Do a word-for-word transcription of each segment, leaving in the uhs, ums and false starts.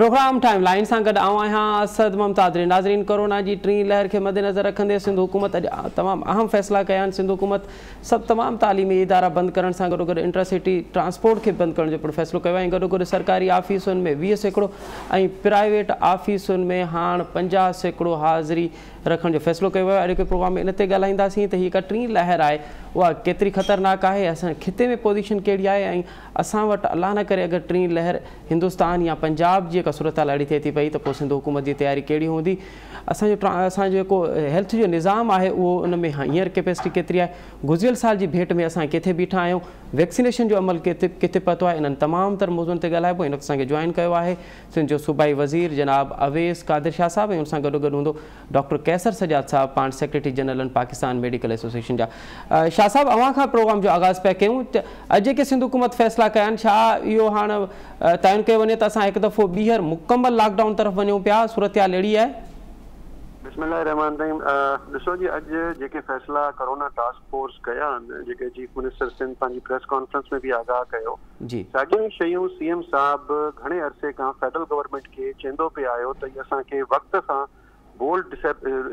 Programme time line सां गॾु आऊं आहियां असद मुमताज़। नाज़रीन, कोरोना जी टी लहर के मद्देनज़र रखंदे सिंध हुकूमत अॼु तमाम अहम फ़ैसिला कया आहिनि। सिंध हुकूमत सभु तमाम तालीमी इदारा बंदि करण सां गॾु गॾु इंटरसिटी ट्रांसपोर्ट खे बंदि करण जो पिणु फ़ैसिलो कयो आहे। गॾो गॾु सरकारी ऑफिसुनि में वीह सैकड़ो ऐं प्राइवेट ऑफिसुनि में हाणे पंजाह सैकड़ो हाज़िरी रखण जो फ़ैसिलो कयो आहे। अॼु के प्रोग्राम में इन ते ॻाल्हाईंदासीं त हीअ टी लहर आहे उहा केतिरी ख़तरनाक आहे, असां खिते में पोज़ीशन कहिड़ी आहे ऐं असां वटि अलाह न करे अगरि टी लहर हिंदुस्तान या पंजाब जी सूरत हाल अहिड़ी थिए थी पई तो सिंध हुकूमत की तैयारी कहिड़ी हूंदी। असांजो असांजो हेल्थ जो निज़ाम आहे उहो उन में हींअर कैपेसिटी केतिरी आहे। गुज़िरियल साल जी भेंट में असां किथे बीठा आहियूं, वैक्सीनेशन जो अमल किथे किथे पहुतो आहे, इन्हनि तमाम तर मौज़ुनि ते ॻाल्हाइबो। हिन वक़्तु असांखे जॉइन कयो आहे सिंध जो सूबाई वज़ीर जनाब अवैस कादिर शाह साहिबु ऐं उन सां गॾु गॾु हूंदो डॉक्टर कैसर सजाद साहिबु, पाण सेक्रेटरी जनरल आहिनि पाकिस्तान मेडिकल एसोसिएशन जा। शाह साहिबु, अव्हां खां प्रोग्राम जो आगाज़ पिया कयूं। अॼु जेके सिंध हुकूमत फ़ैसिला कया आहिनि, छा इहो हाणे तयन कयो वञे त असां हिकु दफ़ो ॿीहर मुकमल लॉकडाउन तरफ़ वञूं पिया, सूरत हाल अहिड़ी आहे? बिस्मिल्लाह रहमान रहीम। ॾिसो जी, अॼु जेके फ़ैसिला कोरोना टास्क फोर्स कया आहिनि, जेके चीफ मिनिस्टर सिंध पंहिंजी प्रेस कॉन्फ्रेंस में बि आगाह कयो, साॻियूं शयूं सी एम साहब घणे अरसे खां फेडरल गवर्नमेंट खे चवंदो पिया आयो त इहे असांखे वक़्त सां बोल्ड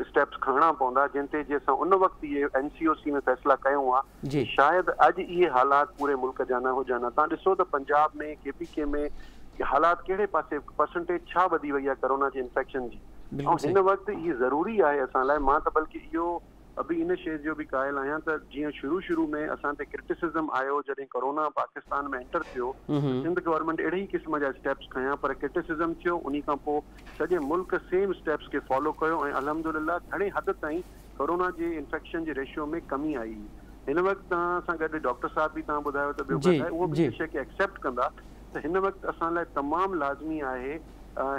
स्टेप्स खणणा पवंदा, जिन ते जीअं असां उन वक़्तु इहे एन सी ओ सी में फ़ैसिला कयूं हुआ। शायदि अॼु इहे हालात पूरे मुल्क जा न हुजनि। तव्हां ॾिसो त पंजाब में के पी के में हालात कहिड़े पासे, परसेंटेज छा वधी वई आहे कोरोना जे इन्फेक्शन जी। ऐं हिन वक़्तु इहो ज़रूरी आहे असां लाइ। मां त बल्कि इहो अभी इन शइ जो बि क़ाइल आहियां त जीअं शुरू शुरू में असां ते क्रिटिसिज़म आयो जॾहिं कोरोना पाकिस्तान में एंटर थियो, सिंध गवर्नमेंट अहिड़े ई क़िस्म जा स्टेप्स खयां, पर क्रिटिसिज़म थियो, उन खां पोइ सॼे मुल्क सेम स्टेप्स खे फॉलो कयो ऐं अलहमदुलिल्लाह घणे हद ताईं कोरोना जे इन्फेक्शन जे रेशियो में कमी आई। हिन वक़्तु तव्हां सां गॾु डॉक्टर साहिब बि तव्हां ॿुधायो त ॿियो ॿुधायो, उहो बि शइ खे एक्सेप्ट कंदा। त हिन वक़्तु असां लाइ तमामु लाज़मी आहे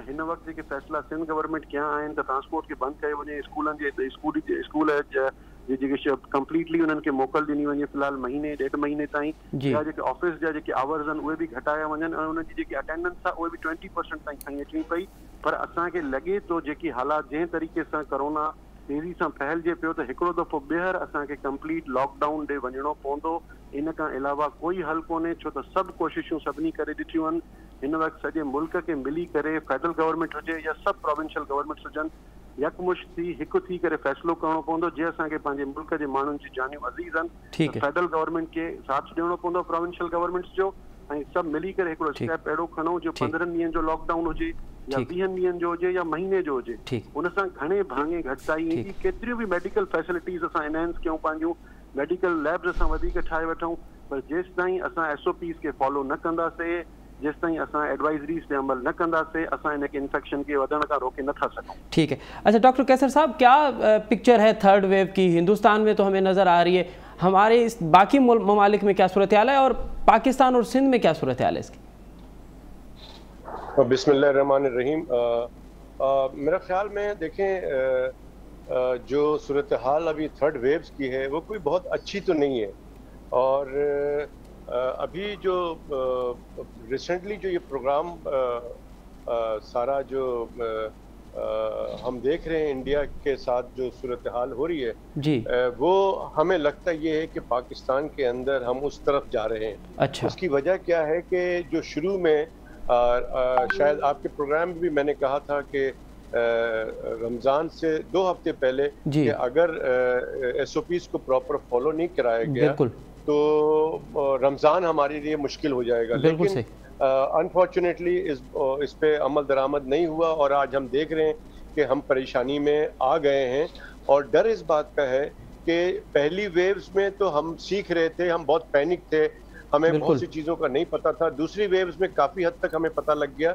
हिन वक़्तु जेके फ़ैसिला सिंध गवर्नमेंट कया आहिनि त ट्रांसपोर्ट खे बंदि कयो वञे, स्कूलनि जे स्कूल स्कूल जेके कंप्लीटली उन्हनि खे मोकल ॾिनी वञे फ़िलहाल महीने ॾेढ महीने ताईं, या जेके ऑफिस जा जेके आवर्स आहिनि उहे बि घटाया वञनि ऐं उन्हनि जी जेकी अटेंडेंस आहे उहे बि ट्वेंटी परसेंट ताईं खणी अचणी पई। पर असांखे लॻे थो जेकी हालात जंहिं तरीक़े सां कोरोना तेज़ी सां फहिलिजे पियो त हिकिड़ो दफ़ो ॿीहर असांखे कंप्लीट लॉकडाउन ॾे वञिणो पवंदो। इन खां अलावा कोई हल कोन्हे, छो त सभु कोशिशूं सभिनी करे ॾिठियूं आहिनि। हिन वक़्तु सॼे मुल्क खे मिली करे फेडरल गवर्नमेंट हुजे या सभु प्रोविंशियल गवर्नमेंट्स हुजनि, यकमुश थी हिकु थी करे फ़ैसिलो करिणो पवंदो। जीअं असांखे पंहिंजे मुल्क जे माण्हुनि जी जानियूं अज़ीज़ आहिनि, फेडरल गवर्नमेंट खे साथ ॾियणो पवंदो प्रोविंशियल गवर्नमेंट्स जो, ऐं सभु मिली करे हिकिड़ो स्टेप अहिड़ो खणूं जो पंद्रहनि ॾींहनि जो लॉकडाउन हुजे या वीहनि ॾींहनि जो हुजे या महीने जो हुजे। उन सां घणे भाङे घटिताई ईंदी। केतिरियूं बि मेडिकल फैसिलिटीज़ असां एनहेंस कयूं, पंहिंजूं मेडिकल लैब्स असां वधीक ठाहे वठूं, पर जेसि ताईं असां एस ओ पीस खे फॉलो न कंदासीं, जेसि ताईं असां एडवाइज़रीज़ ते अमल न कंदासीं, असां इन इन्फेक्शन के वधण का रोके न था सकूं। ठीक है। अच्छा डॉक्टर कैसर साहब, क्या पिक्चर है थर्ड वेव की? हिंदुस्तान में तो हमें नज़र आ रही है, हमारे इस बाकी ममालिक में क्या सूरत हाल है और पाकिस्तान और सिंध में क्या सूरत हाल है इसकी? बिस्मिल्लाह रहमान रहीम। मेरा ख्याल में देखें जो सूरत हाल अभी थर्ड वेव्स की है वो कोई बहुत अच्छी तो नहीं है, और अभी जो रिसेंटली जो ये प्रोग्राम सारा जो हम देख रहे हैं इंडिया के साथ जो सूरत हाल हो रही है जी, वो हमें लगता ये है कि पाकिस्तान के अंदर हम उस तरफ जा रहे हैं। अच्छा, उसकी वजह क्या है कि जो शुरू में शायद आपके प्रोग्राम में भी मैंने कहा था कि रमज़ान से दो हफ्ते पहले कि अगर एस ओ पीज़ को प्रॉपर फॉलो नहीं कराया गया तो रमज़ान हमारे लिए मुश्किल हो जाएगा, लेकिन अनफॉर्चुनेटली इस इस पे अमल दरामद नहीं हुआ और आज हम देख रहे हैं कि हम परेशानी में आ गए हैं। और डर इस बात का है कि पहली वेव्स में तो हम सीख रहे थे, हम बहुत पैनिक थे, हमें बहुत सी चीज़ों का नहीं पता था। दूसरी वेव्स में काफ़ी हद तक हमें पता लग गया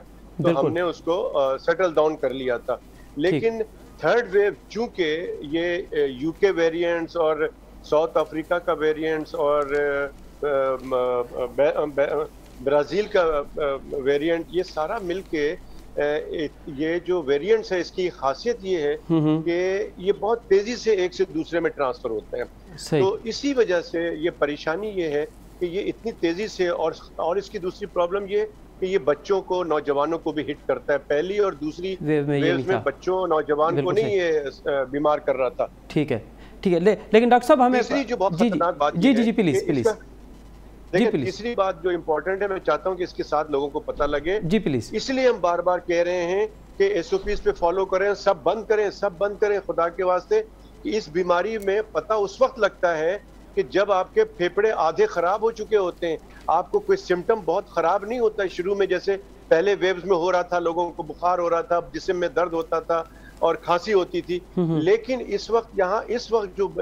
तो हमने उसको सेटल डाउन कर लिया था, लेकिन थर्ड वेव चूँकि ये यूके वेरिएंट्स और साउथ अफ्रीका का वेरिएंट्स और ब्राज़ील का वेरिएंट, ये सारा मिलके ये जो वेरिएंट्स है इसकी खासियत ये है कि ये बहुत तेज़ी से एक से दूसरे में ट्रांसफ़र होते हैं। तो इसी वजह से ये परेशानी ये है कि ये इतनी तेज़ी से, और और इसकी दूसरी प्रॉब्लम ये कि ये बच्चों को नौजवानों को भी हिट करता है। पहली और दूसरी वेव में, वेव में बच्चों नौजवान को नहीं ये बीमार कर रहा था। ठीक है ठीक है। ले, लेकिन डॉक्टर साहब हमें जो बहुत खतरनाक बात जी जी जी प्लीज प्लीज जी प्लीज। तीसरी बात जो इम्पोर्टेंट है, मैं चाहता हूँ कि इसके साथ लोगों को पता लगे जी प्लीज, इसलिए हम बार बार कह रहे हैं कि एस ओ पीज पे फॉलो करें, सब बंद करें, सब बंद करें खुदा के वास्ते। इस बीमारी में पता उस वक्त लगता है कि जब आपके फेफड़े आधे खराब हो चुके होते हैं, आपको कोई सिम्टम बहुत खराब नहीं होता है शुरू में, जैसे पहले वेव्स में हो रहा था, लोगों को बुखार हो रहा था, जिस्म में दर्द होता था और खांसी होती थी। लेकिन इस वक्त यहाँ इस वक्त जो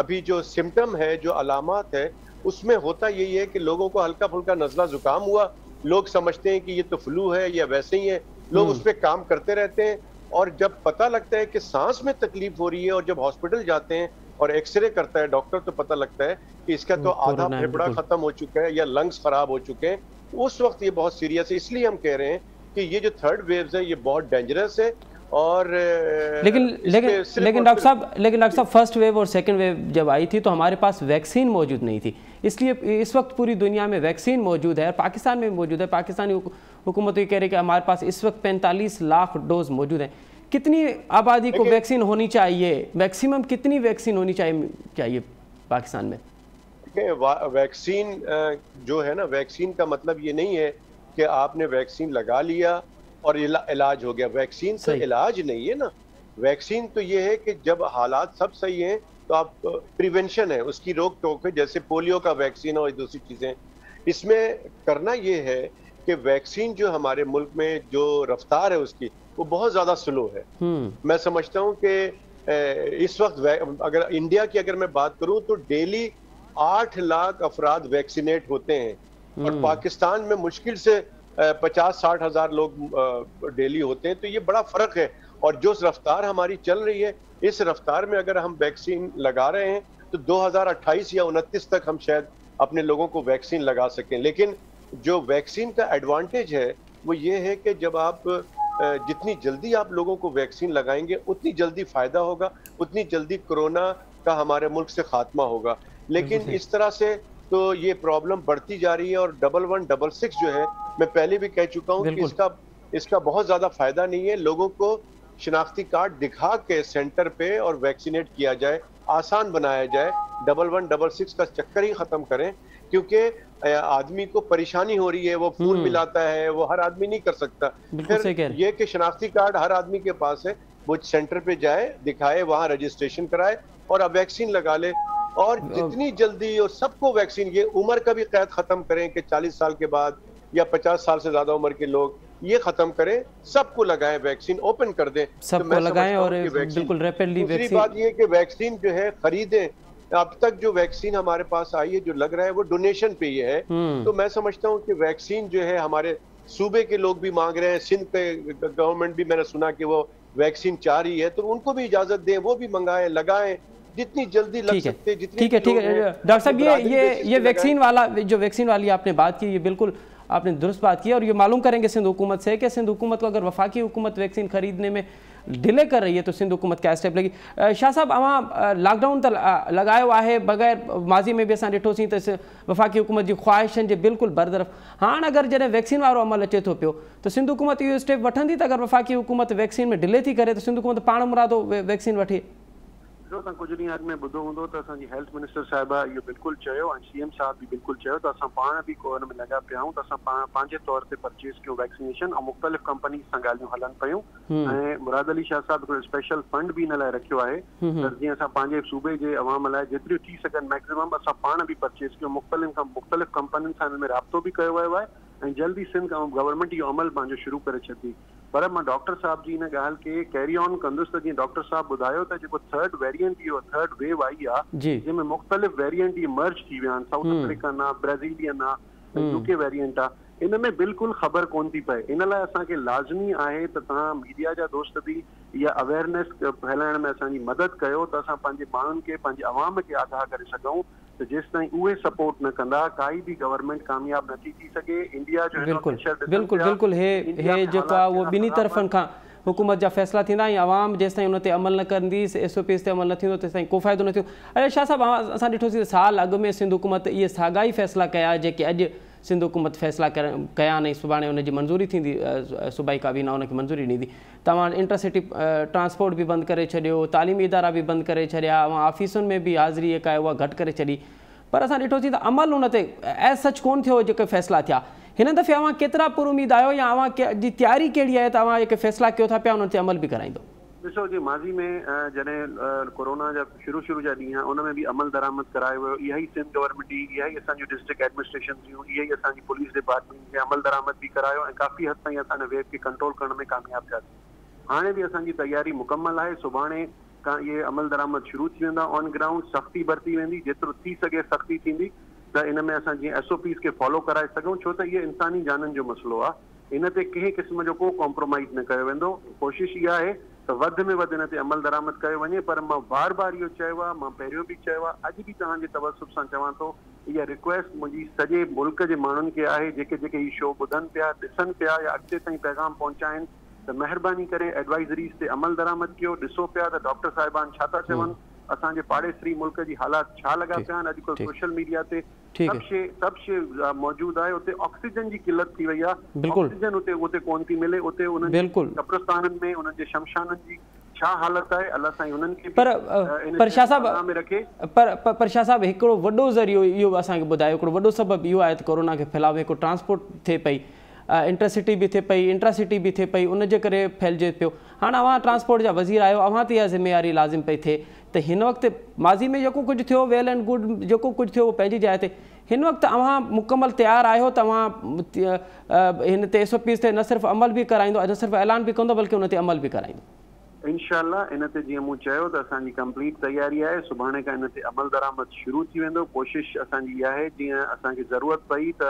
अभी जो सिम्टम है, जो अलामत है, उसमें होता यही है कि लोगों को हल्का फुल्का नजला जुकाम हुआ, लोग समझते हैं कि ये तो फ्लू है या वैसे ही है, लोग उस पर काम करते रहते हैं। और जब पता लगता है कि सांस में तकलीफ हो रही है और जब हॉस्पिटल जाते हैं और एक्सरे करता है डॉक्टर, तो पता लगता है कि इसका तो आधा फेफड़ा खत्म हो चुका है या लंग्स खराब हो चुके हैं। उस वक्त ये बहुत सीरियस है। इसलिए हम कह रहे हैं कि ये जो थर्ड वेव्स है ये बहुत डेंजरस है। और लेकिन लेकिन लेकिन डॉक्टर साहब लेकिन डॉक्टर साहब फर्स्ट वेव और सेकंड वेव जब आई थी तो हमारे पास वैक्सीन मौजूद नहीं थी, इसलिए इस वक्त पूरी दुनिया में वैक्सीन मौजूद है और पाकिस्तान में भी मौजूद है। पाकिस्तानी हुकूमत ये कह रही है कि हमारे पास इस वक्त पैंतालीस लाख डोज मौजूद हैं। कितनी आबादी को वैक्सीन होनी चाहिए, मैक्सिमम कितनी वैक्सीन होनी चाहिए चाहिए पाकिस्तान में? वैक्सीन जो है ना, वैक्सीन का मतलब ये नहीं है कि आपने वैक्सीन लगा लिया और इला, इलाज हो गया। वैक्सीन तो इलाज नहीं है ना, वैक्सीन तो ये है कि जब हालात सब सही हैं तो आप प्रिवेंशन है, उसकी रोक टोक है, जैसे पोलियो का वैक्सीन और दूसरी चीज़ें। इसमें करना ये है कि वैक्सीन जो हमारे मुल्क में जो रफ्तार है उसकी, वो बहुत ज़्यादा स्लो है। मैं समझता हूँ कि इस वक्त अगर इंडिया की अगर मैं बात करूँ तो डेली आठ लाख अफराद वैक्सीनेट होते हैं और पाकिस्तान में मुश्किल से पचास साठ हजार लोग डेली होते हैं। तो ये बड़ा फर्क है। और जो रफ्तार हमारी चल रही है, इस रफ्तार में अगर हम वैक्सीन लगा रहे हैं तो दो हज़ार अट्ठाईस या उनतीस तक हम शायद अपने लोगों को वैक्सीन लगा सकें। लेकिन जो वैक्सीन का एडवांटेज है वो ये है कि जब आप जितनी जल्दी आप लोगों को वैक्सीन लगाएंगे उतनी जल्दी फायदा होगा, उतनी जल्दी कोरोना का हमारे मुल्क से खात्मा होगा। लेकिन इस तरह से तो ये प्रॉब्लम बढ़ती जा रही है। और डबल वन डबल सिक्स जो है, मैं पहले भी कह चुका हूँ कि इसका इसका बहुत ज़्यादा फायदा नहीं है। लोगों को शनाख्ती कार्ड दिखा के सेंटर पे और वैक्सीनेट किया जाए, आसान बनाया जाए, डबल वन डबल सिक्स का चक्कर ही ख़त्म करें, क्योंकि आदमी को परेशानी हो रही है, वो फूल मिलाता है, वो हर आदमी नहीं कर सकता। फिर ये कि शनाख्ती कार्ड हर आदमी के पास है, वो सेंटर पे जाए, दिखाए, वहाँ रजिस्ट्रेशन कराए और अब वैक्सीन लगा ले। और जितनी जल्दी और सबको वैक्सीन, ये उम्र का भी कैद खत्म करें कि चालीस साल के बाद या पचास साल से ज्यादा उम्र के लोग, ये खत्म करें, सबको लगाएं, वैक्सीन ओपन कर दें, सबको तो लगाएं और बिल्कुल रैपिडली वैक्सीन। दूसरी बात ये कि वैक्सीन जो है खरीदें। अब तक जो वैक्सीन हमारे पास आई है, जो लग रहा है, वो डोनेशन पे ये है। तो मैं समझता हूँ कि वैक्सीन जो है हमारे सूबे के लोग भी मांग रहे हैं, सिंध के गवर्नमेंट भी मैंने सुना कि वो वैक्सीन चाह रही है, तो उनको भी इजाजत दें, वो भी मंगाएं, लगाएं जितनी जल्डी लग सकते हैं। ठीक है, ठीक है डॉक्टर साहब, ये ये ये वैक्सीन वाला जो वैक्सीन वाली आपने बात की, ये बिल्कुल आपने दुरुस्त बात की। और ये मालूम करेंगे सिंध हुकूमत से कि सिंध हुकूमत को अगर वफाकी हुकूमत वैक्सीन खरीदने में डिले कर रही है तो सिंध हुकूमत क्या स्टेप लगी? शाह साहब, वहाँ लॉकडाउन तो लगाया हुआ है, बगैर माजी में भी असां डिठो सी तो वफाकी हुकूमत जी ख्वाहिशन जे बिल्कुल बरदरफ। हाँ, अगर जैसे वैक्सीन वालों अमल अचे तो पियो तो सिंध हुकूमत इहो स्टेप वठंदी, अगर वफाकी हुकूमत वैक्सीन में डिले थी करे तो सिंध हुकूमत पाण मुरादो वैक्सीन वठे। ॾिसो, तव्हां कुझु ॾींहं अॻु में ॿुधो हूंदो त असांजी हेल्थ मिनिस्टर साहिबा इहो बिल्कुलु चयो ऐं सी एम साहिब बि बिल्कुलु चयो त असां पाण बि कोरोना में लॻा पिया आहियूं, त असां पाण पंहिंजे तौर ते परचेज़ कयूं वैक्सीनेशन ऐं मुख़्तलिफ़ कंपनी सां ॻाल्हियूं हलनि पियूं। ऐं मुराद अली शाह साहिब हिकिड़ो स्पेशल फंड बि इन लाइ रखियो आहे त जीअं असां पंहिंजे सूबे जे अवाम लाइ जेतिरियूं थी सघनि मैक्सिमम असां पाण बि परचेज़ कयूं। मुख़्तलिफ़ मुख़्तलिफ़ कंपनियुनि सां हिन में राब्तो बि कयो वियो आहे ऐं जल्दी सिंध गवर्नमेंट इहो अमल पंहिंजो शुरू करे छॾी। पर मां डॉक्टर साहब जी इन ॻाल्हि खे कैरी ऑन कंदुसि त जीअं डॉक्टर साहब ॿुधायो त जेको थर्ड वेरिएंट इहो थर्ड वेव आई आहे जंहिंमें मुख़्तलिफ़ वेरिएंट इहे मर्ज थी विया आहिनि, साउथ अफ्रीकन आहे, ब्राज़ीलियन आहे, यूके वेरिएंट आहे, इन में बिल्कुलु ख़बर कोन थी पए। इन लाइ असांखे लाज़मी आहे त तव्हां मीडिया जा दोस्त बि इहा अवेयरनेस फैलाइण में असांजी मदद कयो त असां पंहिंजे माण्हुनि खे, पंहिंजे अवाम खे आगाह करे सघूं त जेसि ताईं उहे सपोर्ट न कंदा काई बि गवर्नमेंट कामयाब नथी थी सघे। इंडिया जो बिल्कुल बिल्कुल बिल्कुल हे हे जेको आहे उहो ॿिन्ही तरफ़नि खां हुकूमत जा फ़ैसिला थींदा ऐं आवाम जेसि ताईं उन ते अमल न कंदी, एस ओ पीज़ ते अमल न थींदो तेसि ताईं को फ़ाइदो न थींदो। अरे शाह साहिबु, असां ॾिठोसीं साल अॻु में सिंध हुकूमत इहे साॻा ई फ़ैसिला कया जेके अॼु सिंध हुकूमत फ़ैसिला कया नहीं, सुभाणे उनजी मंजूरी थींदी, सूबाई काबीना उनखे मंजूरी ॾींदी। तव्हां इंटरसिटी ट्रांसपोर्ट भी बंद करे छॾियो, तालीमी इदारा भी बंद करे छॾिया, ऑफिसुनि में भी हाज़िरी जेका आहे उहा घटि करे छॾी। पर असां डिठो सी त अमल उन ते एज़ सच कोन थियो जेके फ़ैसिला थिया। हिन दफ़े अवां केतिरा पुरुमीद आहियो या अवां जी तयारी कहिड़ी आहे त अवां जेके फ़ैसिला कयो था पिया उन ते अमल बि कराईंदो? ॾिसो जी माज़ी में जॾहिं कोरोना जा शुरू शुरू जा ॾींहं उन में बि अमल दरामद करायो वियो। इहा ई सिंध गवर्नमेंट जी इहा ई असांजी डिस्ट्रिक्ट एडमिनिस्ट्रेशन जूं इहा ई असांजी पुलिस डिपार्टमेंट जे अमल दरामद बि करायो ऐं काफ़ी हद ताईं असां वेव खे कंट्रोल करण में कामयाबु थियासीं। हाणे बि असांजी तयारी मुकमल आहे। सुभाणे का ये अमल दरामद शुरू थी वेंदा। ऑन ग्राउंड सख्ती बरती वेंदी, जेतिरो थी सघे सख्ती थींदी त इन में असां जीअं एस ओ पीस खे फॉलो कराए सघूं, छो त इहे इंसानी जाननि जो मसइलो आहे। इन ते कंहिं क़िस्म जो को कॉम्प्रोमाइज़ न कयो वेंदो। कोशिशि इहा आहे त वधि में वधि इन ते अमल दरामद कयो वञे। पर मां बार बार इहो चयो आहे, मां पहिरियों बि चयो आहे, अॼु बि तव्हांजे तवसुब सां चवां थो, इहा रिक्वेस्ट मुंहिंजी सॼे मुल्क जे माण्हुनि खे आहे जेके जेके हीउ शो ॿुधनि पिया ॾिसनि पिया या अॻिते ताईं पैगाम पहुचाइनि त महिरबानी करे एडवाइज़रीज़ ते अमल दरामद कयो। ॾिसो पिया त डॉक्टर साहिबान छा था चवनि, असांजे पाड़ेसरी मुल्क जी हालात छा लॻा पिया आहिनि। अॼुकल्ह सोशल मीडिया ते सभु शइ सभु शइ मौजूदु आहे। उते ऑक्सीजन जी किल्लत थी वई आहे, ऑक्सीजन उते उते कोन थी मिले। उते उन्हनि कब्रिस्ताननि में उन्हनि जे शमशाननि जी छा हालत आहे, अल्लाह साईं उन्हनि खे पर पर शाह साहब रखे। पर पर शाह साहब हिकिड़ो वॾो ज़रियो इहो असांखे ॿुधायो, हिकिड़ो वॾो सबबु इहो आहे त कोरोना खे फैलाव हिकिड़ो ट्रांसपोर्ट थिए पई, इंटरसिटी भी थे पई, इंट्रासिटी भी थे पई, उनके करे फैलजे पो। हाँ अवां ट्रांसपोर्ट जा वजीर आयो, अवां तो यह जिम्मेदारी लाजिम पई थे तो इन वक्त माजी में जो कुछ थो वेल एंड गुड जो कुछ थो पैंजी जाइ ते इन वक्त अवां मुकम्मल तैयार आयो। एस ओ पीस से न सिर्फ अमल भी कराइंदो, न सिर्फ ऐलान भी कंदो बल्कि उन ते अमल भी कराइंदो। इंशाअल्लाह इन ते जीअं मूं चयो त असांजी कंप्लीट तैयारी आहे। सुभाणे खां इन ते अमल दरामद शुरू थी वेंदो। कोशिश असांजी इहा आहे जीअं असांखे ज़रूरत पई त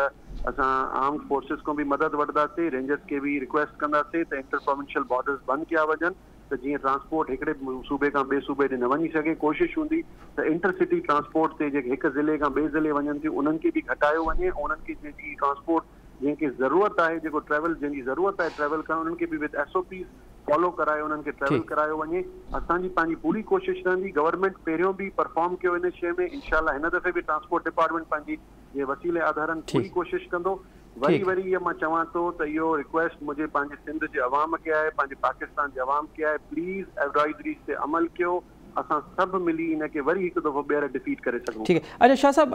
असां आर्म्ड फोर्सेस को भी मदद वठंदासीं, रेंजर्स के भी रिक्वेस्ट कंदासीं त इंटर प्रोविंशियल बॉर्डर्स बंद किया वञनि त जीअं ट्रांसपोर्ट हिकिड़े सूबे का ॿिए सूबे ते न वञी सघे। कोशिश हूंदी त इंटरसिटी ट्रांसपोर्ट से जेके हिकु ज़िले का ॿिए ज़िले वञनि थियूं उन्हनि खे बि घटायो वञे। उन्हनि खे जेकी ट्रांसपोर्ट जंहिंखे ज़रूरत आहे, जेको ट्रैवल जंहिंजी ज़रूरत आहे ट्रैवल करणु, उन्हनि खे बि with S O Ps follow कराए उन्हनि खे ट्रैवल करायो वञे। असांजी पंहिंजी पूरी कोशिशि रहंदी। गवर्नमेंट पहिरियों बि परफॉर्म कयो इन शइ में। इंशाल्लाह हिन दफ़े बि ट्रांसपोर्ट डिपार्टमेंट पंहिंजी ये वसीले आधारन पूरी कोशिश कंदो। वरी वरी ये मां चवां थो त इहो रिक्वेस्ट मुझे पंहिंजे सिंध जे अवाम खे आहे, पंहिंजे पाकिस्तान जे अवाम खे आहे, प्लीज़ एडवाइज़रीज़ ते अमल कयो। असां सभु मिली इनके वरी हिकु दफ़ो ॿीहर डिफीट करे सघूं। ठीक है। अच्छा शाह साहब,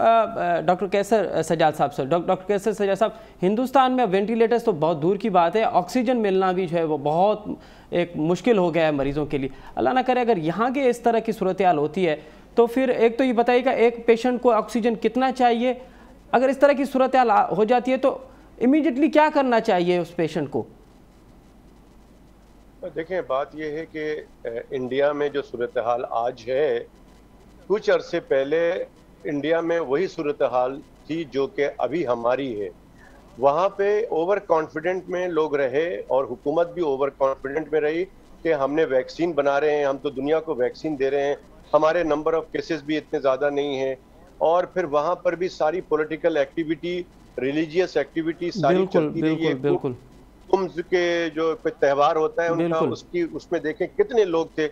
डॉक्टर कैसर सजाद साहब सर डॉक्टर कैसर सजाद साहब, हिंदुस्तान में वेंटिलेटर्स तो बहुत दूर की बात है, ऑक्सीजन मिलना भी जो है वो बहुत एक मुश्किल हो गया है मरीज़ों के लिए। अल्लाह ना करे अगर यहाँ के इस तरह की सूरत हाल होती है तो फिर एक तो ये बताइएगा एक पेशेंट को ऑक्सीजन कितना चाहिए, अगर इस तरह की सूरत हाल हो जाती है तो इमीडिएटली क्या करना चाहिए उस पेशेंट को? देखें, बात यह है कि इंडिया में जो सूरत हाल आज है, कुछ अरसे पहले इंडिया में वही सूरत हाल थी जो कि अभी हमारी है। वहाँ पे ओवर कॉन्फिडेंट में लोग रहे और हुकूमत भी ओवर कॉन्फिडेंट में रही कि हमने वैक्सीन बना रहे हैं, हम तो दुनिया को वैक्सीन दे रहे हैं, हमारे नंबर ऑफ केसेस भी इतने ज़्यादा नहीं हैं। और फिर वहाँ पर भी सारी पॉलिटिकल एक्टिविटी, रिलीजियस एक्टिविटी सारी चलती रही है। बिल्कुल के जो त्यौहार होता है उनका उसकी उसमें देखें कितने लोग थे।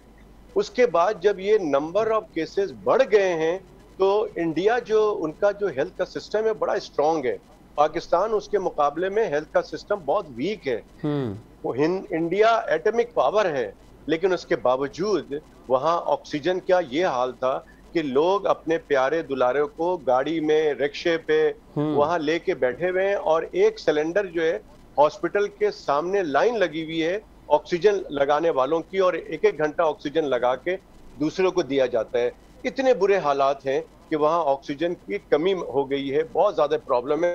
उसके बाद जब ये नंबर ऑफ केसेस बढ़ गए हैं तो इंडिया जो उनका जो हेल्थ का सिस्टम है बड़ा स्ट्रांग है। पाकिस्तान उसके मुकाबले में हेल्थ का सिस्टम बहुत वीक है। वो इंडिया एटॉमिक पावर है, लेकिन उसके बावजूद वहाँ ऑक्सीजन का ये हाल था कि लोग अपने प्यारे दुलारों को गाड़ी में रिक्शे पे वहाँ लेके बैठे हुए हैं और एक सिलेंडर जो है हॉस्पिटल के सामने लाइन लगी हुई है ऑक्सीजन लगाने वालों की, और एक एक घंटा ऑक्सीजन लगा के दूसरों को दिया जाता है। इतने बुरे हालात हैं कि वहाँ ऑक्सीजन की कमी हो गई है, बहुत ज़्यादा प्रॉब्लम है।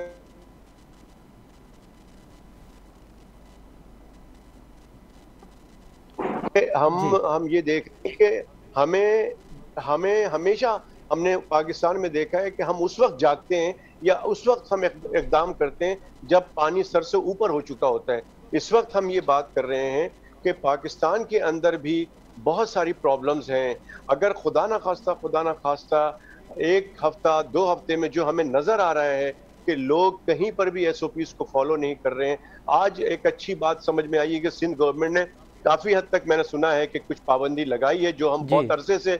हम हम ये देखते हैं कि हमें हमें हमेशा हमने पाकिस्तान में देखा है कि हम उस वक्त जागते हैं या उस वक्त हम इकदाम करते हैं जब पानी सर से ऊपर हो चुका होता है। इस वक्त हम ये बात कर रहे हैं कि पाकिस्तान के अंदर भी बहुत सारी प्रॉब्लम्स हैं। अगर खुदा ना खास्ता खुदा ना खास्ता एक हफ्ता दो हफ्ते में जो हमें नज़र आ रहा है कि लोग कहीं पर भी एस ओ पीज़ को फॉलो नहीं कर रहे हैं। आज एक अच्छी बात समझ में आई है कि सिंध गवर्नमेंट ने काफ़ी हद तक मैंने सुना है कि कुछ पाबंदी लगाई है जो हम बहुत अरसे से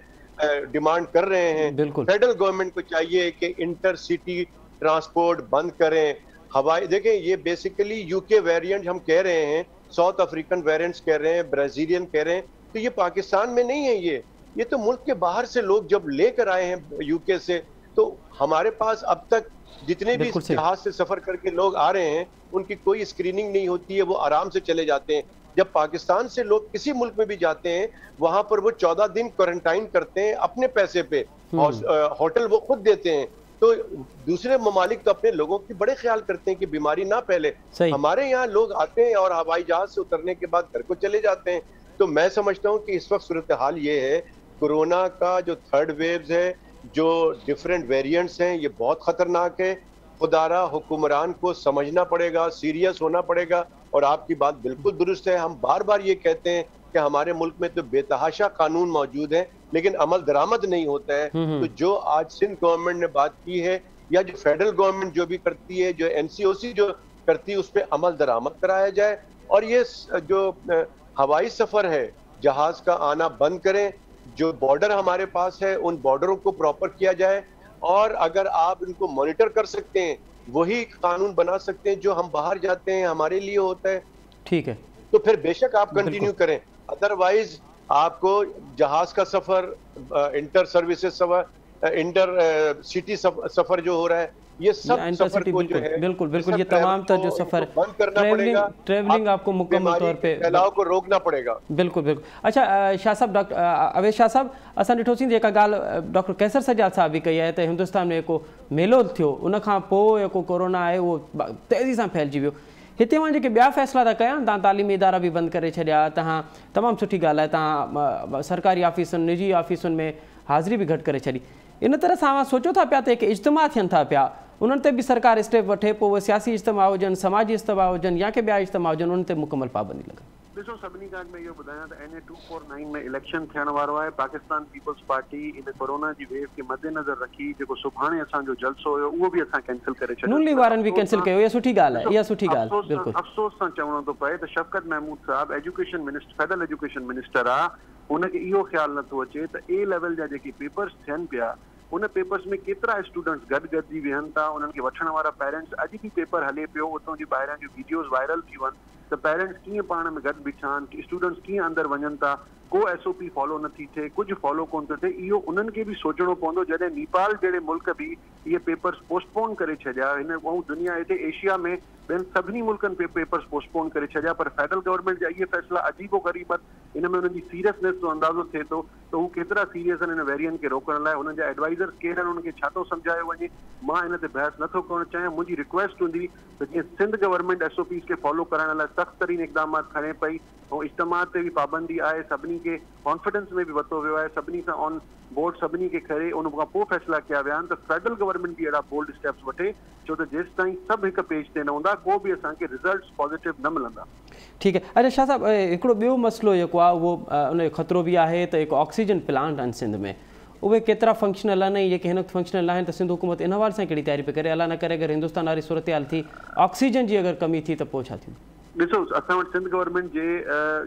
डिमांड कर रहे हैं। फेडरल गवर्नमेंट को चाहिए कि इंटर सिटी ट्रांसपोर्ट बंद करें। हवाई देखें, ये बेसिकली यूके वेरिएंट हम कह रहे हैं, साउथ अफ्रीकन वेरिएंट्स कह रहे हैं, ब्राज़ीलियन कह रहे हैं, तो ये पाकिस्तान में नहीं है। ये ये तो मुल्क के बाहर से लोग जब लेकर आए हैं यूके से, तो हमारे पास अब तक जितने भी जहाज से सफर करके लोग आ रहे हैं उनकी कोई स्क्रीनिंग नहीं होती है, वो आराम से चले जाते हैं। जब पाकिस्तान से लोग किसी मुल्क में भी जाते हैं वहां पर वो चौदह दिन क्वारंटाइन करते हैं अपने पैसे पे और होटल वो खुद देते हैं। तो दूसरे ममालिक तो अपने लोगों की बड़े ख्याल करते हैं कि बीमारी ना फैले। हमारे यहाँ लोग आते हैं और हवाई जहाज से उतरने के बाद घर को चले जाते हैं। तो मैं समझता हूँ कि इस वक्त सूरत हाल ये है, कोरोना का जो थर्ड वेव्स है, जो डिफरेंट वेरिएंट्स हैं, ये बहुत खतरनाक है। खुदारा हुक्मरान को समझना पड़ेगा, सीरियस होना पड़ेगा। और आपकी बात बिल्कुल दुरुस्त है, हम बार बार ये कहते हैं कि हमारे मुल्क में तो बेतहाशा कानून मौजूद है लेकिन अमल दरामद नहीं होता है। तो जो आज सिंध गवर्नमेंट ने बात की है या जो फेडरल गवर्नमेंट जो भी करती है, जो एनसीओसी जो करती है, उस पर अमल दरामद कराया जाए और ये जो हवाई सफर है जहाज का आना बंद करें। जो बॉर्डर हमारे पास है उन बॉर्डरों को प्रॉपर किया जाए और अगर आप इनको मॉनिटर कर सकते हैं वही कानून बना सकते हैं जो हम बाहर जाते हैं हमारे लिए होता है। ठीक है, तो फिर बेशक आप कंटिन्यू करें, अदरवाइज आपको जहाज का सफर, इंटर सर्विसेज सफर, इंटर सिटी सफर जो हो रहा है, ये सब सफर को बिल्कुल, जो है बिल्कुल बिल्कुल ये तमाम तर जो सफर बंद करना पड़ेगा, ट्रैवलिंग आपको मुकम्मल तौर पे फैलाव को रोकना पड़ेगा। बिल्कुल बिल्कुल। अच्छा शाह साहब, डॉक्टर अवेश शाह साहब, असां ॾिठोसीं जेका ॻाल्हि डॉक्टर कैसर सजाद साहब भी कही है तो हिंदुस्तान में एको मेलो थियो, उन खां पोइ एको कोरोना आयो, वो तेज़ी सां फैलिजी वियो। हिते मां जेके ॿिया फ़ैसिला था कयां, तव्हां तालीमी इदारा बि बंदि करे छॾिया, तव्हां तमामु सुठी ॻाल्हि आहे, तव्हां सरकारी ऑफिसुनि, निजी ऑफिसुनि में हाज़िरी बि घटि करे छॾी। इन तरह सां सोचो था पिया त इज्तिमा थियनि था पिया, उन्हनि ते बि सरकार स्टेप वठे, पोइ उहे सियासी इज्तिमा हुजनि, समाजी इज्तिमा हुजनि या के ॿिया इज्तिमा हुजनि, उन्हनि ते मुकमल पाबंदी लॻाए। ॾिसो, सभिनी ॻाल्हि में इहो ॿुधायां त N A two four nine में इलेक्शन थियण वारो आहे। पाकिस्तान पीपल्स पार्टी इन कोरोना जी वेव खे मदेनज़र रखी जेको सुभाणे असांजो जलसो हुयो उहो बि असां कैंसिल करे छॾियो, नून लीग वारनि बि कैंसिल कयो। इहा सुठी ॻाल्हि आहे, इहा सुठी ॻाल्हि बिल्कुलु। अफ़सोस सां चवणो थो पए त शफ़क़त महमूद साहब education minister, federal education minister आहे, उनखे इहो ख़्यालु नथो अचे त ए लेवल जा जेके पेपर्स थियनि पिया उन पेपर्स में केतिरा स्टूडेंट्स गॾु गॾिजी वेहनि था, उन्हनि खे वठण वारा पेरेंट्स, अॼु बि पेपर हले पियो, उतां जी ॿाहिरां जूं वीडियोज़ वायरल थी वञनि त पेरेंट्स कीअं पाण में गॾु बीठनि, स्टूडेंट्स कीअं अंदरि वञनि था, को एस ओ पी फॉलो नथी थिए, कुझु फॉलो कोन थो थिए। इहो उन्हनि खे बि सोचणो पवंदो। जॾहिं नेपाल जहिड़े मुल्क बि इहे पेपर्स पोस्टपोन करे छॾिया, हिन ऐं दुनिया हिते एशिया में ॿियनि सभिनी मुल्कनि पे पेपर्स पोस्टपोन करे छॾिया, पर फेडरल गवर्नमेंट जा इहे फ़ैसिला अजीबो ग़रीब आहिनि। इन में उन्हनि जी सीरियसनेस जो अंदाज़ो थिए थो त हू केतिरा सीरियस आहिनि इन वेरिएंट खे रोकण लाइ, हुननि जा एडवाइज़र्स केरु आहिनि, उन्हनि खे छा थो सम्झायो वञे। मां हिन ते बहस नथो करणु चाहियां। मुंहिंजी रिक्वेस्ट हूंदी त जीअं Sindh government S O Ps खे फॉलो करण लाइ सख़्त तरीन इक़दाम खणे पई, ऐं इज्तिमा ते बि पाबंदी आहे, सभिनी खे कॉन्फिडेंस में बि वरितो वियो आहे, सभिनी सां ऑन बोर्ड, सभिनी खे खड़े, उन खां पोइ फ़ैसिला कया विया आहिनि। त फेडरल गवर्नमेंट बि अहिड़ा बोल्ड स्टेप्स वठे छो त जेसि ताईं सभु हिकु पेज ते न हूंदा को बि असांखे रिज़ल्ट्स पॉज़िटिव न मिलंदा। ठीकु आहे। अच्छा शाह साहिबु, हिकिड़ो ॿियो मसइलो जेको आहे उहो उनजो ख़तरो बि आहे त हिकु ऑक्सीजन प्लांट आहिनि सिंध में, उहे केतिरा फंक्शनल आहिनि, जेके हिन वक़्तु फंक्शनल आहिनि, त सिंध हुकूमत इन हवाले सां कहिड़ी तयारी पई करे? अला न करे अगरि हिंदुस्तान वारी सूरत हाल थी, ऑक्सीजन जी अगरि कमी थी, त पोइ छा थींदो? ॾिसो, असां वटि सिंध गवर्नमेंट जे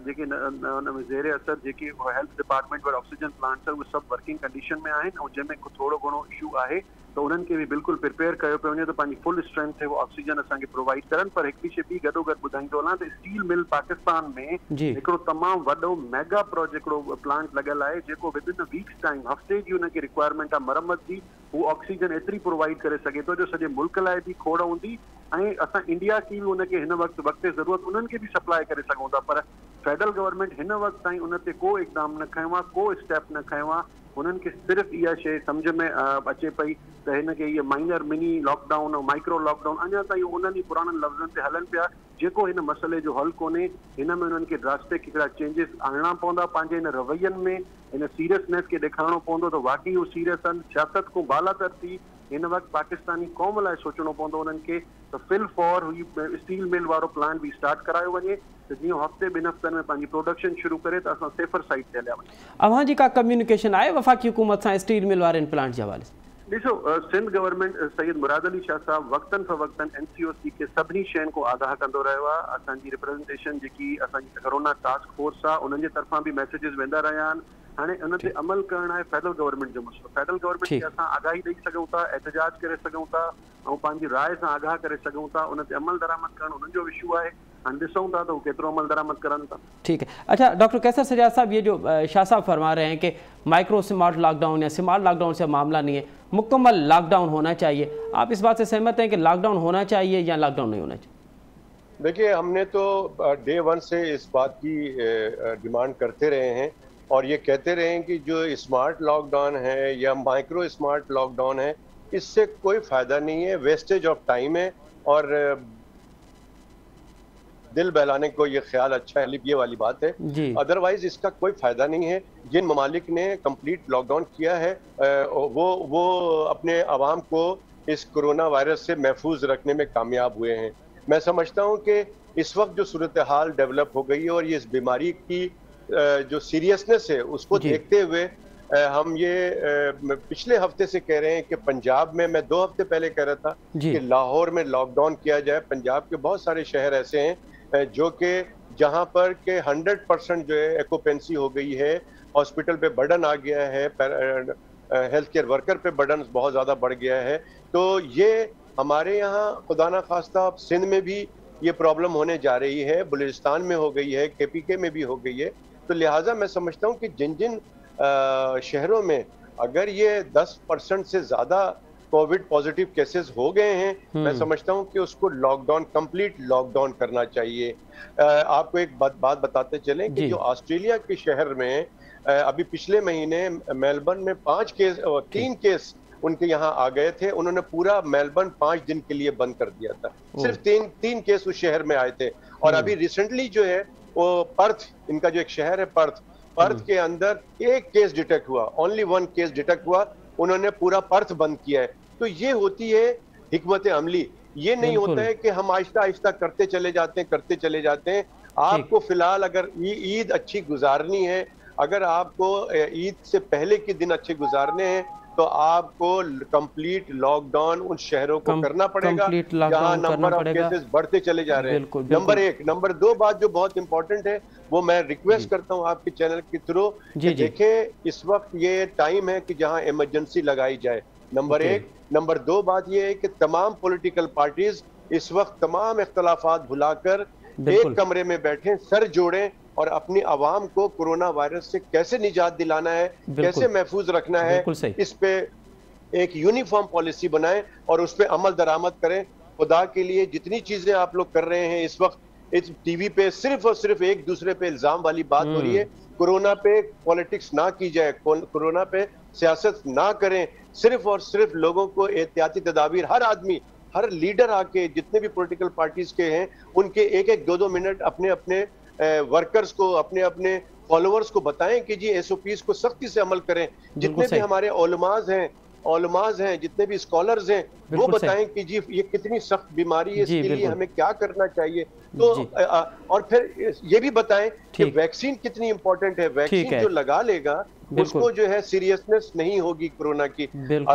जेके हुन में ज़ेर असर जेके हेल्थ डिपार्टमेंट वटि ऑक्सीजन प्लांट्स आहिनि, उहे सभु वर्किंग कंडीशन में आहिनि ऐं जंहिंमें थोरो घणो इशू आहे त उन्हनि खे बि बिल्कुलु प्रिपेयर कयो पियो वञे त पंहिंजी फुल स्ट्रेंथ ते उहो ऑक्सीजन असांखे प्रोवाइड करनि। पर हिकिड़ी शइ बि गॾो गॾु ॿुधाईंदो हलां त स्टील मिल पाकिस्तान में हिकिड़ो तमामु वॾो मेगा प्रोजेक्ट हिकिड़ो प्लांट लॻियल आहे जेको विदिन अ वीक्स टाइम, हफ़्ते जी हुनखे रिक्वायरमेंट आहे मरम्मत जी, हू ऑक्सीजन एतिरी प्रोवाइड करे सघे थो जो सॼे मुल्क लाइ बि खोड़ हूंदी ऐं असां इंडिया की बि उनखे हिन वक़्तु वक़्त ते ज़रूरत उन्हनि खे बि सप्लाई करे सघूं था। पर फेडरल गवर्नमेंट हिन वक़्तु ताईं उन ते को इक़दाम न खयो आहे, को स्टेप न खयो आहे। उन्हनि खे सिर्फ़ु इहा शइ सम्झ में अचे पई त हिन खे इहे माइनर मिनी लॉकडाउन ऐं माइक्रो लॉकडाउन, अञा ताईं उन्हनि ई पुराणनि लफ़्ज़नि ते हलनि पिया जेको हिन मसइले जो हल कोन्हे। हिन में उन्हनि खे ड्रास्टिक हिकिड़ा चेंजिस आणणा पवंदा, पंहिंजे हिन रवैयनि में हिन सीरियसनेस खे ॾेखारिणो पवंदो त वाक़ई हू सीरियस आहिनि। सियासत खां बालातर थी हिन वक़्तु पाकिस्तानी क़ौम लाइ सोचणो पवंदो उन्हनि खे त फिल फॉर हुई स्टील मिल वारो प्लांट बि स्टार्ट करायो वञे त जीअं हफ़्ते ॿिनि हफ़्तनि में पंहिंजी प्रोडक्शन शुरू करे त असां सेफर साइड ते हलिया वञूं। अव्हां जी का कम्युनिकेशन आहे वफ़ाक़ी हुकूमत सां स्टील मिल वारनि प्लांट जे हवाले सां? ॾिसो, सिंध गवर्नमेंट सैयद मुराद अली शाह साहब वक़्तनि फ़ वक़्तनि एन सी ओ सी खे सभिनी शयुनि को आगाह कंदो रहियो आहे। असांजी रिप्रेज़ेंटेशन जेकी असांजी कोरोना टास्क फोर्स आहे उन्हनि जे तरफ़ां बि मैसेजिस वेंदा रहिया आहिनि। हाणे उन ते अमल करणु आहे फेडरल गवर्नमेंट जो मसइलो। फेडरल गवर्नमेंट खे असां आगाही ॾेई सघूं था, एहतजाज करे सघूं था ऐं पंहिंजी राय सां आगाह करे सघूं था, उन ते अमल दरामद करणु उन्हनि जो इशू आहे। अंदेशा हूं था तो केतरो अमल दरामद करन था। ठीक है, अच्छा डॉक्टर कैसर सजाद साहब, ये जो शाह साहब फरमा रहे हैं कि माइक्रो स्मार्ट लॉकडाउन या स्मार्ट लॉकडाउन से मामला नहीं है, मुकम्मल लॉकडाउन होना चाहिए, आप इस बात से सहमत हैं कि लॉकडाउन होना चाहिए या लॉकडाउन नहीं होना चाहिए? देखिए, हमने तो डे वन से इस बात की डिमांड करते रहे हैं और ये कहते रहे हैं कि जो स्मार्ट लॉकडाउन है या माइक्रो स्मार्ट लॉकडाउन है, इससे कोई फ़ायदा नहीं है, वेस्टेज ऑफ टाइम है और दिल बहलाने को ये ख्याल अच्छा है, ये वाली बात है। अदरवाइज इसका कोई फ़ायदा नहीं है। जिन ममालिक ने कंप्लीट लॉकडाउन किया है वो वो अपने आवाम को इस कोरोना वायरस से महफूज रखने में कामयाब हुए हैं। मैं समझता हूँ कि इस वक्त जो सूरत हाल डेवलप हो गई है और ये इस बीमारी की जो सीरियसनेस है उसको देखते हुए हम ये पिछले हफ्ते से कह रहे हैं कि पंजाब में, मैं दो हफ्ते पहले कह रहा था कि लाहौर में लॉकडाउन किया जाए। पंजाब के बहुत सारे शहर ऐसे हैं जो कि जहां पर के हंड्रेड परसेंट जो है ऑक्यूपेंसी हो गई है, हॉस्पिटल पे बर्डन आ गया है, हेल्थ केयर वर्कर पे बर्डन बहुत ज़्यादा बढ़ गया है। तो ये हमारे यहाँ खुदा ना खास्ता अब सिंध में भी ये प्रॉब्लम होने जा रही है, बलूचिस्तान में हो गई है, के पी के में भी हो गई है। तो लिहाजा मैं समझता हूँ कि जिन जिन आ, शहरों में अगर ये दस परसेंट से ज़्यादा कोविड पॉजिटिव केसेस हो गए हैं, मैं समझता हूँ कि उसको लॉकडाउन, कंप्लीट लॉकडाउन करना चाहिए। आ, आपको एक बात बात बताते चलें कि जो ऑस्ट्रेलिया के शहर में आ, अभी पिछले महीने मेलबर्न में पाँच केस तीन केस उनके यहाँ आ गए थे, उन्होंने पूरा मेलबर्न पाँच दिन के लिए बंद कर दिया था। सिर्फ तीन तीन केस उस शहर में आए थे। और अभी रिसेंटली जो है वो पर्थ, इनका जो एक शहर है पर्थ, पर्थ के अंदर एक केस डिटेक्ट हुआ, ओनली वन केस डिटेक्ट हुआ, उन्होंने पूरा पर्थ बंद किया है। तो ये होती है हिकमत अमली। ये नहीं होता है कि हम आहिस्ता आहिस्ता करते चले जाते हैं करते चले जाते हैं। आपको फिलहाल अगर ईद अच्छी गुजारनी है, अगर आपको ईद से पहले के दिन अच्छे गुजारने हैं, तो आपको कंप्लीट लॉकडाउन उन शहरों को करना पड़ेगा जहां नंबर ऑफ केसेस बढ़ते चले जा रहे हैं। नंबर एक। नंबर दो बात जो बहुत इंपॉर्टेंट है वो मैं रिक्वेस्ट करता हूं आपके चैनल के थ्रू कि देखें इस वक्त ये टाइम है कि जहां इमरजेंसी लगाई जाए, नंबर एक। नंबर दो बात ये है कि तमाम पॉलिटिकल पार्टीज इस वक्त तमाम इख्तलाफात भुलाकर एक कमरे में बैठें, सर जोड़ें और अपनी आवाम को कोरोना वायरस से कैसे निजात दिलाना है, कैसे महफूज रखना है, इस पे एक यूनिफॉर्म पॉलिसी बनाएं और उस पे अमल दरामद करें। खुदा के लिए जितनी चीजें आप लोग कर रहे हैं इस वक्त, इस टीवी पे सिर्फ और सिर्फ एक दूसरे पे इल्जाम वाली बात हो रही है। कोरोना पे पॉलिटिक्स ना की जाए, कोरोना पे सियासत ना करें, सिर्फ और सिर्फ लोगों को एहतियाती तदाबीर, हर आदमी, हर लीडर आके जितने भी पॉलिटिकल पार्टीज के हैं उनके एक एक दो दो मिनट अपने अपने वर्कर्स को, अपने अपने फॉलोअर्स को बताएं कि जी एसओपीज़ को सख्ती से अमल करें। जितने भी हमारे ओलमाज हैं ओलमाज हैं जितने भी स्कॉलर्स हैं वो बताएं कि जी ये कितनी सख्त बीमारी है, इसके लिए हमें क्या करना चाहिए। तो और फिर ये भी बताएं कि वैक्सीन कितनी इंपॉर्टेंट है। वैक्सीन जो लगा लेगा उसको जो है सीरियसनेस नहीं होगी कोरोना की,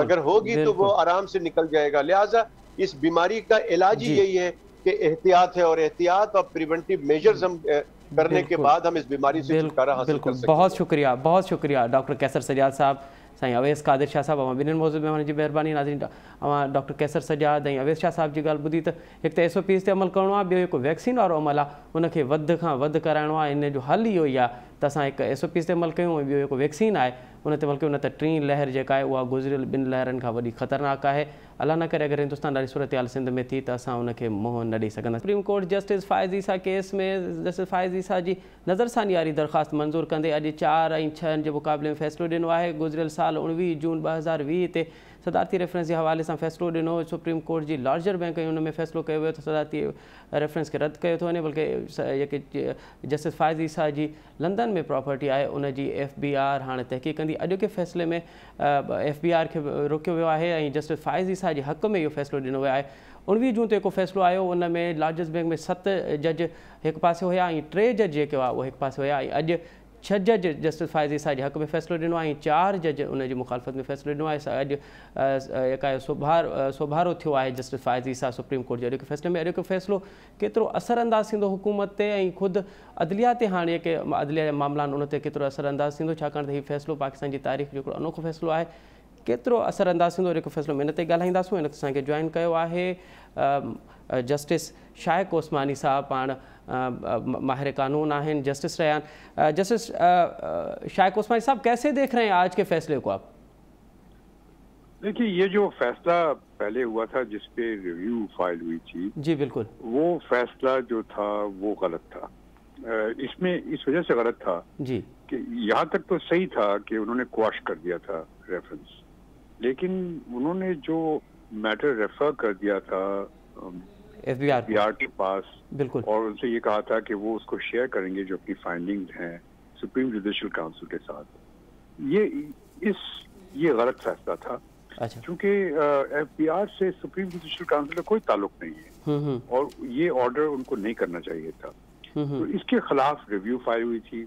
अगर होगी तो वो आराम से निकल जाएगा। लिहाजा इस बीमारी का इलाज ही यही है कि एहतियात है और एहतियात और प्रिवेंटिव मेजर्स हम करने के बाद हम इस बीमारी से छुटकारा हासिल कर सकते हैं। बहुत शुक्रिया, बहुत शुक्रिया डॉक्टर कैसर सजाद साहब, साईं अवैस कादिर शाह साहब, अवां बिनन मौजूद मेहमान जी महिरबानी। नाज़रीन, अवां डॉक्टर कैसर सजाद ऐं अवैस शाह साहब जी ॻाल्हि ॿुधी त हिकु त एस ओ पीज़ ते अमल करिणो आहे, ॿियो हिकु वैक्सीन वारो अमल आहे उनखे वधि खां वधि कराइणो आहे। इन जो हल इहो ई आहे त असां हिकु एस ओ पीज़ ते अमल कयूं ऐं ॿियो हिकु वैक्सीन आहे उन ते अमल कयूं, न त टीं लहर जेका आहे उहा गुज़िरियल ॿिनि लहरनि खां वॾी ख़तरनाक आहे। अला न करे अगरि हिंदुस्तान वारी सूरत हाल सिंध में थी त असां उनखे मुंहुं न ॾेई सघंदा। Supreme court justice Faiz Isa case में जस्टिस फाइज़ ईसा जी नज़रसानी वारी दरख़्वास्त मंज़ूर कंदे अॼु चार ऐं छह जे मुक़ाबले में फ़ैसिलो ॾिनो आहे। गुज़िरियल साल उणिवीह जून ॿ हज़ार वीह ते सदारती रेफरेंस जे हवाले सां फ़ैसिलो ॾिनो। सुप्रीम कोर्ट जी लार्जर बैंक हुई, हुन में फ़ैसिलो कयो वियो त सदारती रेफरेंस खे रद्द कयो थो वञे, बल्कि जेके जस्टिस फाइज़ ईसा जी लंदन में प्रॉपर्टी आहे उनजी एफ बी आर हाणे तहक़ीक़ कंदी। अॼोके फ़ैसिले में एफ बी आर खे रोकियो वियो आहे ऐं जस्टिस फाइज़ ईसा जे हक़ में इहो फ़ैसिलो ॾिनो वियो आहे। उणिवीह जून ते हिकु फ़ैसिलो आयो, उन में लार्जेस्ट बैंक में सत जज हिकु पासे हुया ऐं टे जज जेके हुआ उहे हिकु पासे हुया ऐं अॼु छह जज जस्टिस फाइज़ ईसा जे हक़ में फ़ैसिलो ॾिनो आहे ऐं चार जज उनजी मुखालफ़त में फ़ैसिलो ॾिनो आहे। अॼु जेका सुभार सोभारो थियो आहे justice Faiz Isa supreme court जे अॼोके फ़ैसिले में। अॼोके फ़ैसिलो केतिरो असरअंदाज़ थींदो हुकूमत ते ऐं ख़ुदि अदलिया ते, हाणे जेके अदलिया जा मामला आहिनि उन ते केतिरो असरअंदाज़ थींदो, छाकाणि त हीउ फ़ैसिलो पाकिस्तान जी तारीख़ जो हिकिड़ो अनोखो फ़ैसिलो आहे। केतिरो असरअंदाज़ थींदो जेको फ़ैसिलो में, इन ते ॻाल्हाईंदासूं। हिन असांखे जॉइन कयो आहे जस्टिस शेख उस्मानी साहब, पाण माहिर कानून आहिन justice Ryan, justice Sheikh Usmani साहब, कैसे देख रहे हैं आज के फैसले को आप? देखिए, ये जो फैसला पहले हुआ था जिस पे रिव्यू फाइल हुई थी, जी बिल्कुल, वो फैसला जो था वो गलत था। इसमें इस वजह से गलत था जी कि यहाँ तक तो सही था कि उन्होंने क्वाश कर दिया था रेफरेंस, लेकिन उन्होंने जो मैटर रेफर कर दिया था एफ बी आर के पास, बिल्कुल, और उनसे ये कहा था कि वो उसको शेयर करेंगे जो अपनी फाइंडिंग हैं सुप्रीम जुडिशल काउंसिल के साथ, ये इस ये गलत फैसला था। अच्छा। क्योंकि एफ बी आर से सुप्रीम जुडिशल काउंसिल का कोई ताल्लुक नहीं है और ये ऑर्डर उनको नहीं करना चाहिए था, तो इसके खिलाफ रिव्यू फाइल हुई थी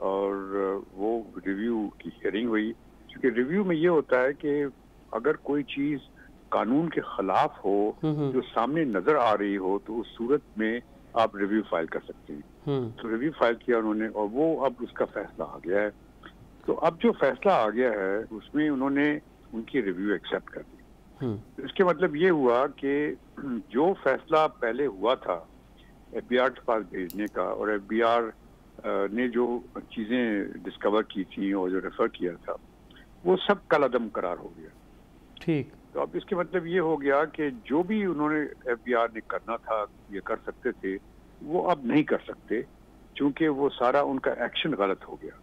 और वो रिव्यू की हियरिंग हुई। क्योंकि रिव्यू में ये होता है कि अगर कोई चीज कानून के खिलाफ हो जो सामने नजर आ रही हो तो उस सूरत में आप रिव्यू फाइल कर सकते हैं। तो रिव्यू फाइल किया उन्होंने और वो अब उसका फैसला आ गया है। तो अब जो फैसला आ गया है उसमें उन्होंने उनकी रिव्यू एक्सेप्ट कर दी। इसके मतलब ये हुआ कि जो फैसला पहले हुआ था एफ बी आर के पास भेजने का और एफ बी आर ने जो चीज़ें डिस्कवर की थी और जो रेफर किया था वो सब कलअदम करार हो गया। ठीक। तो अब इसके मतलब ये हो गया कि जो भी उन्होंने एफ बी आर ने करना था ये कर सकते थे, वो अब नहीं कर सकते क्योंकि वो सारा उनका एक्शन गलत हो गया।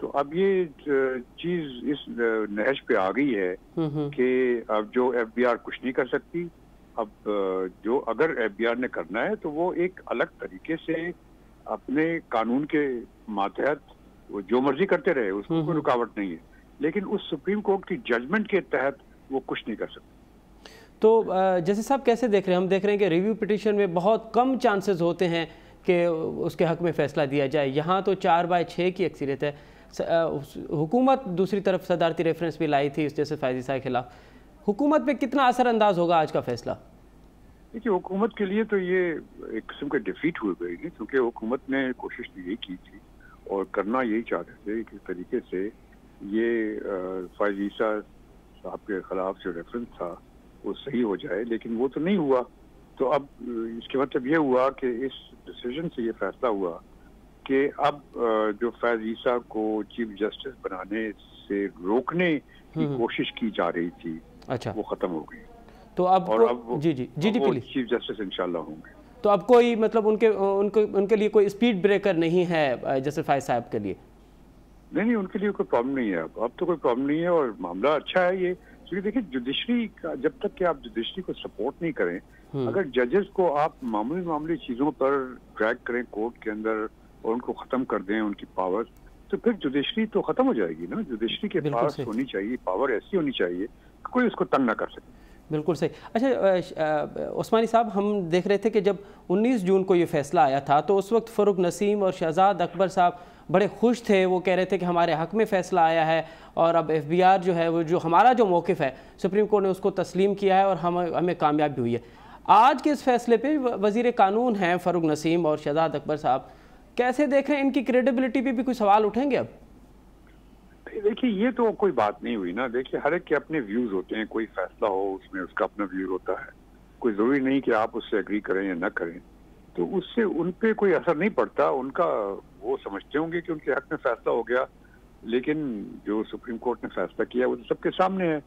तो अब ये चीज इस नहज पे आ गई है कि अब जो एफ बी आर कुछ नहीं कर सकती, अब जो अगर एफ बी आर ने करना है तो वो एक अलग तरीके से अपने कानून के मातहत वो जो मर्जी करते रहे, उसमें कोई रुकावट नहीं है, लेकिन उस सुप्रीम कोर्ट की जजमेंट के तहत वो कुछ नहीं कर सकते। तो जैसे साहब कैसे देख रहे हैं? हम देख रहे हैं कि रिव्यू पिटिशन में बहुत कम चांसेस होते हैं कि उसके हक में फैसला दिया जाए। यहाँ तो चार बाय छः की अक्सरियत है। हुकूमत दूसरी तरफ सदारती रेफरेंस भी लाई थी जैसे फैज़ ईसा के खिलाफ, हुकूमत पे कितना असरअंदाज होगा आज का फैसला? देखिए, हुकूमत के लिए तो ये एक किस्म का डिफीट हो गई है क्योंकि हुकूमत ने कोशिश तो यही की थी और करना यही चाहते थे कि तरीके से ये फैज़ ईसा साहब के खिलाफ जो रेफरेंस था वो सही हो जाए, लेकिन वो तो नहीं हुआ। तो अब इसके मतलब ये हुआ कि इस डिसीजन से ये फैसला हुआ कि अब जो फैज़ ईसा को चीफ जस्टिस बनाने से रोकने की कोशिश की जा रही थी, अच्छा, वो खत्म हो गई। तो अब और अब जी जी जी जी प्लीज चीफ जस्टिस इंशाल्लाह होंगे। तो अब कोई मतलब उनके उनके उनके लिए कोई स्पीड ब्रेकर नहीं है जैसे फैज़ साहब के लिए? नहीं नहीं, उनके लिए कोई प्रॉब्लम नहीं है। अब अब तो कोई प्रॉब्लम नहीं है और मामला अच्छा है ये, क्योंकि देखिए जुडिशरी का, जब तक कि आप जुडिशरी को सपोर्ट नहीं करें, अगर जजेस को आप मामूली मामूली चीज़ों पर ड्रैग करें कोर्ट के अंदर और उनको खत्म कर दें उनकी पावर, तो फिर जुडिशरी तो खत्म हो जाएगी ना। जुडिशरी के पास होनी चाहिए पावर, ऐसी होनी चाहिए कि कोई उसको तंग ना कर सके। बिल्कुल सही। अच्छा उस्मानी साहब, हम देख रहे थे कि जब उन्नीस जून को ये फैसला आया था तो उस वक्त फ़ारूक नसीम और शहजाद अकबर साहब बड़े खुश थे। वो कह रहे थे कि हमारे हक में फ़ैसला आया है और अब एफ बी आर जो है वो जो हमारा जो मौक़िफ़ है सुप्रीम कोर्ट ने उसको तस्लीम किया है और हम हमें कामयाबी हुई है। आज के इस फैसले पर वज़ीर कानून हैं फ़ारूक नसीम और शहजाद अकबर साहब, कैसे देख रहे हैं? इनकी क्रेडिबिलिटी पे भी कोई सवाल उठेंगे अब? देखिए, ये तो कोई बात नहीं हुई ना। देखिए, हर एक के अपने व्यूज होते हैं, कोई फैसला हो उसमें उसका अपना व्यू होता है, कोई जरूरी नहीं कि आप उससे एग्री करें या ना करें, तो उससे उन पे कोई असर नहीं पड़ता। उनका वो समझते होंगे कि उनके हक में फैसला हो गया, लेकिन जो सुप्रीम कोर्ट ने फैसला किया वो तो सबके सामने है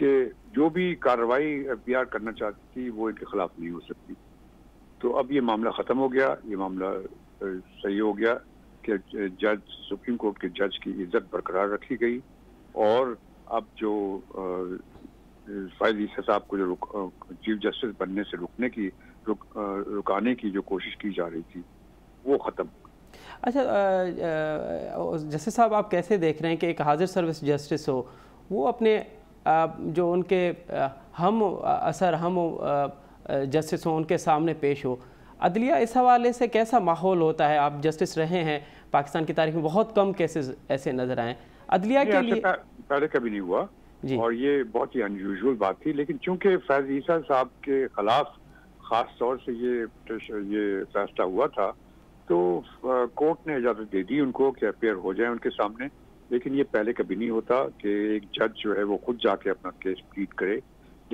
कि जो भी कार्रवाई एफ बी आर करना चाहती थी वो इनके खिलाफ नहीं हो सकती। तो अब ये मामला खत्म हो गया, ये मामला सही हो गया कि जज, सुप्रीम कोर्ट के जज की इज्जत बरकरार रखी गई और अब जो फैज़ ईसा साहब को जो चीफ जस्टिस बनने से रुकने की रुक, रुकाने की जो कोशिश की जा रही थी वो ख़त्म। अच्छा जस्टिस साहब, आप कैसे देख रहे हैं कि एक हाजिर सर्विस जस्टिस हो, वो अपने जो उनके हम असर हम जस्टिस हो उनके सामने पेश हो, अदलिया इस हवाले से कैसा माहौल होता है? आप जस्टिस रहे हैं, पाकिस्तान की तारीख में बहुत कम केसेस ऐसे नजर आए अदलिया के लिए, पहले कभी नहीं हुआ जी। और ये बहुत ही अनयूजुअल बात थी, लेकिन चूंकि फैज़ ईसा साहब के खिलाफ खास तौर से ये ये फैसला हुआ था तो कोर्ट ने इजाज़त दे दी उनको कि अपेयर हो जाए उनके सामने, लेकिन ये पहले कभी नहीं होता कि एक जज जो है वो खुद जाके अपना केस प्लीट करे,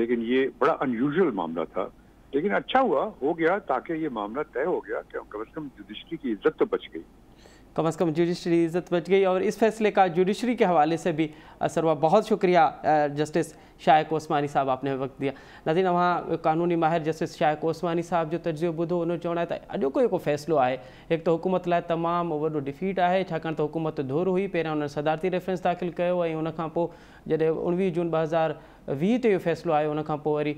लेकिन ये बड़ा अनयूजुअल मामला था लेकिन अच्छा हुआ हो गया, ताकि ये मामला तय हो गया कि कम अज़ कम जुडिशरी की इज्जत तो बच गई, कम अज़ कम जुडिशरी इज्जत बच गई। और इस फैसले का जुडिशरी के हवाले से भी असर हुआ। बहुत शुक्रिया जस्टिस शेख उस्मानी साहब, आपने वक्त दिया। नाज़रीन, वहाँ कानूनी माहिर जस्टिस शेख उस्मानी साहब जो तजो बुधो उन चवण है अॼो को एको फ़ैसिलो आहे, एक तो हुकूमत लाइ तमामु वॾो डिफीट आहे, छाकाणि त हुकूमत धुर हुई। पहिरियों उन्हनि सदारती रेफरेंस दाख़िल कयो ऐं उन खां पोइ जॾहिं उणिवीह जून ॿ हज़ार वीह ते इहो फ़ैसिलो आयो, उन खां पोइ वरी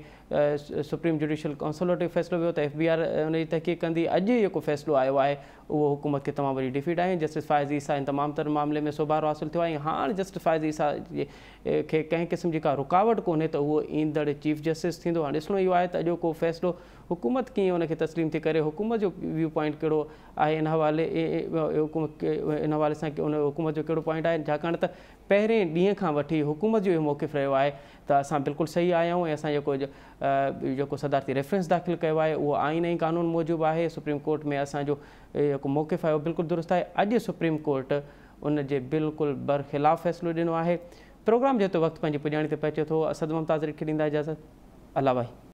सुप्रीम जुडिशल काउंसिल वटि फ़ैसिलो वियो त एफ बी आर उन जी तहक़ीक़ कंदी। अॼु जेको फ़ैसिलो आयो आहे उहो हुकूमत खे तमामु वरी डिफीट आहे। जस्टिस फ़ाइज़ ईसा इन तमामु तर मामले में सोभारो हासिलु थियो आहे। हाणे जस्टिस फ़ाइज़ ईसा खे कंहिं क़िस्म जी का रुकावट कोन्हे त उहो ईंदड़ चीफ जस्टिस थींदो। हाणे ॾिसणो इहो आहे त अॼो को फ़ैसिलो हुकूमत कीअं उनखे तस्लीम थी करे, हुकूमत जो व्यू पॉइंट कहिड़ो आहे इन हवाले हुकूमत इन हवाले सां उन हुकूमत जो कहिड़ो पॉइंट आहे, छाकाणि त पहिरें ॾींहं खां वठी हुकूमत जो इहो मौक़िफ़ रहियो आहे त असां बिल्कुलु सही आहियूं ऐं असां जेको जेको सदारती रेफरेंस दाख़िल कयो आहे उहो आइन ऐं कानून मूजिबि आहे। सुप्रीम कोर्ट में असांजो जेको मौक़िफ़ आहे उहो बिल्कुलु दुरुस्त आहे। अॼु सुप्रीम कोर्ट उन जे बिल्कुलु बरखिलाफ़ फ़ैसिलो ॾिनो आहे। प्रोग्राम जो तो वक़्तु पंहिंजी पुॼाणी ते पहुचे थो। असद मुमताज़ खे ॾींदा इजाज़त। अला भाई।